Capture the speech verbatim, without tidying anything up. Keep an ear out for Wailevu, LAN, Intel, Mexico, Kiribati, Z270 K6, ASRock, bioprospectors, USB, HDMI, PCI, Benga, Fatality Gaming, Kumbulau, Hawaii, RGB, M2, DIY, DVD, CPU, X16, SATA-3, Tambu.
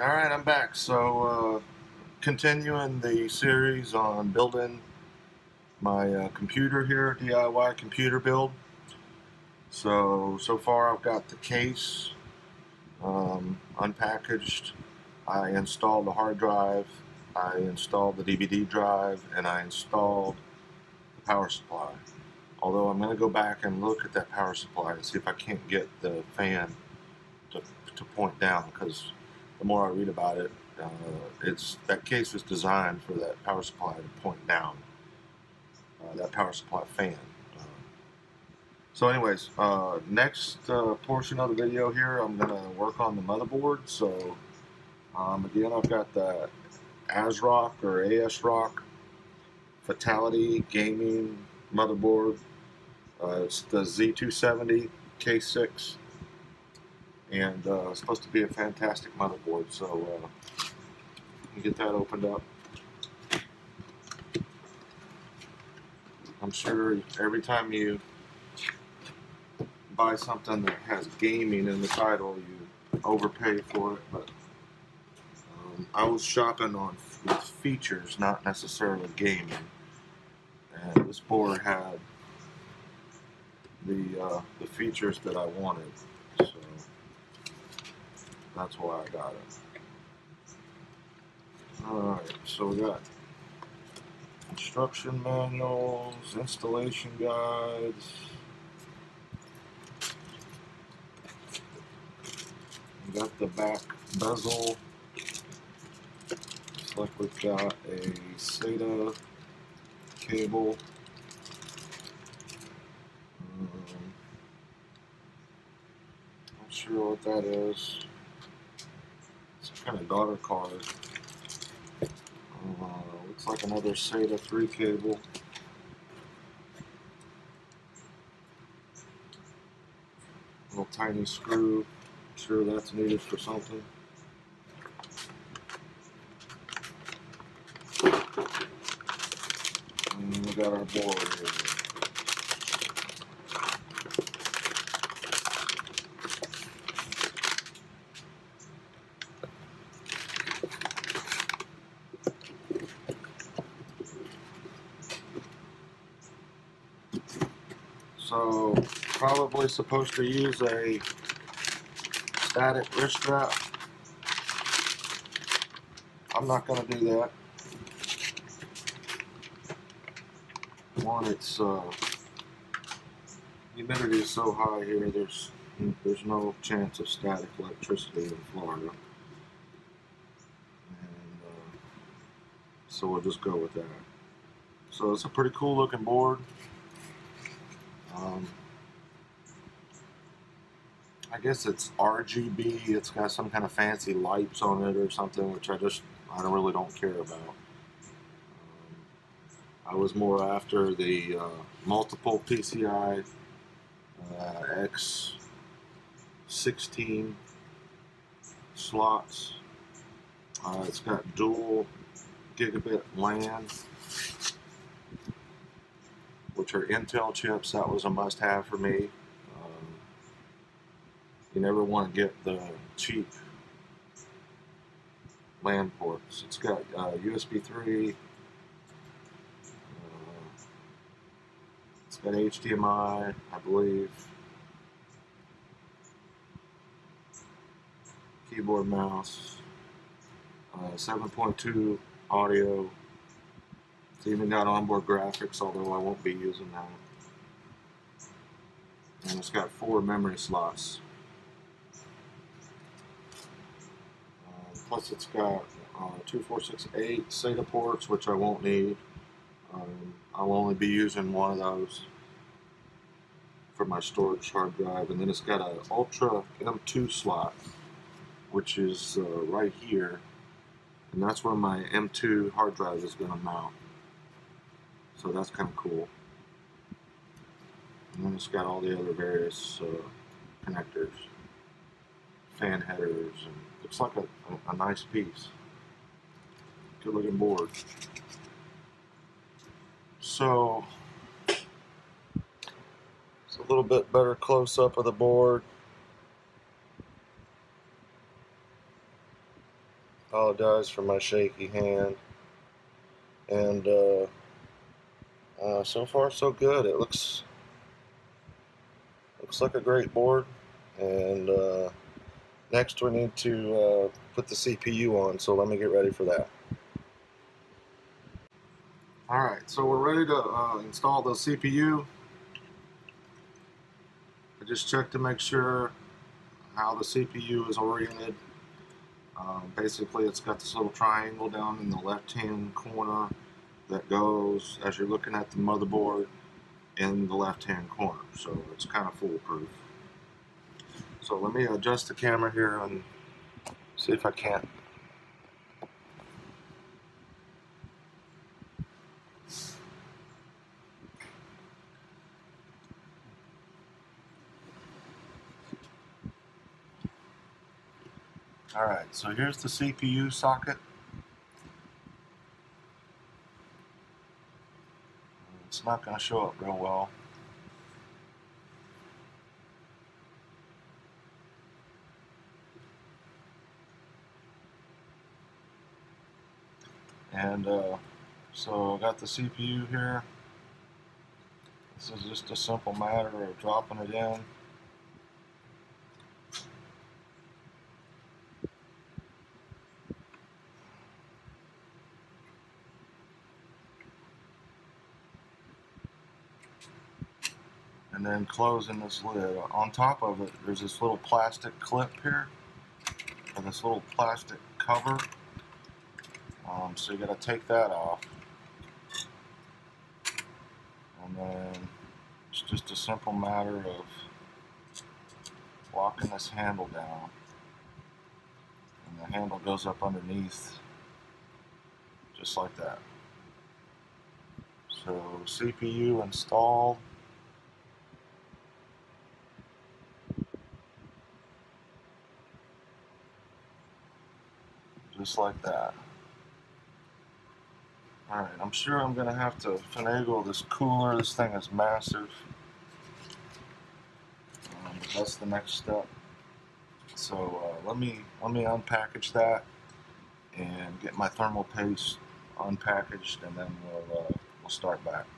Alright, I'm back. So, uh, continuing the series on building my uh, computer here, D I Y computer build. So, so far I've got the case um, unpackaged. I installed the hard drive, I installed the D V D drive, and I installed the power supply. Although I'm going to go back and look at that power supply and see if I can't get the fan to, to point down, because the more I read about it, uh, it's that case was designed for that power supply to point down, uh, that power supply fan. Uh, so anyways, uh, next uh, portion of the video here, I'm going to work on the motherboard. So um, again, I've got the ASRock or ASRock Fatality Gaming motherboard. Uh, it's the Z two seventy K six. And uh, it's supposed to be a fantastic motherboard, so uh, let me get that opened up. I'm sure every time you buy something that has gaming in the title, you overpay for it. But um, I was shopping on with features, not necessarily gaming. And this board had the uh, the features that I wanted. That's why I got it. Alright, so we got instruction manuals, installation guides. We got the back bezel. Looks like we've got a SATA cable. Um, not sure what that is. Kind of daughter card. Uh, looks like another SATA three cable. Little tiny screw. I'm sure that's needed for something. And we got our board here. So, probably supposed to use a static wrist strap. I'm not going to do that. One, it's uh, humidity is so high here, there's, there's no chance of static electricity in Florida. And, uh, so we'll just go with that. So it's a pretty cool looking board. Um, I guess it's R G B, it's got some kind of fancy lights on it or something, which I just, I don't really don't care about. Um, I was more after the uh, multiple P C I, uh, X sixteen slots. Uh, it's got dual gigabit LAN, which are Intel chips. That was a must-have for me. Um, you never want to get the cheap LAN ports. It's got uh, U S B three. Uh, it's got H D M I, I believe. Keyboard, mouse. Uh, seven point two audio. It's even got onboard graphics, although I won't be using that. And it's got four memory slots. Uh, plus it's got uh, two, four, six, eight SATA ports, which I won't need. Um, I'll only be using one of those for my storage hard drive. And then it's got an Ultra M two slot, which is uh, right here. And that's where my M two hard drive is going to mount. So that's kind of cool. And then it's got all the other various uh, connectors, fan headers, and looks like a, a, a nice piece. Good looking board. So it's a little bit better close up of the board. Apologize for my shaky hand. And uh, uh, so far so good. It looks looks like a great board. And uh, next we need to uh, put the C P U on, so let me get ready for that. Alright, so we're ready to uh, install the C P U. I just checked to make sure how the C P U is oriented. Um, basically, it's got this little triangle down in the left-hand corner that goes, as you're looking at the motherboard, in the left-hand corner. So it's kind of foolproof. So let me adjust the camera here and see if I can't. Alright, so here's the C P U socket. It's not going to show up real well. And uh, so I got the C P U here. This is just a simple matter of dropping it in. And then closing this lid. On top of it, there's this little plastic clip here, and this little plastic cover. Um, so you got to take that off, and then it's just a simple matter of locking this handle down, and the handle goes up underneath, just like that. So C P U installed. Just like that. Alright, I'm sure I'm going to have to finagle this cooler. This thing is massive. Um, that's the next step. So uh, let me let me unpackage that and get my thermal paste unpackaged, and then we'll, uh, we'll start back.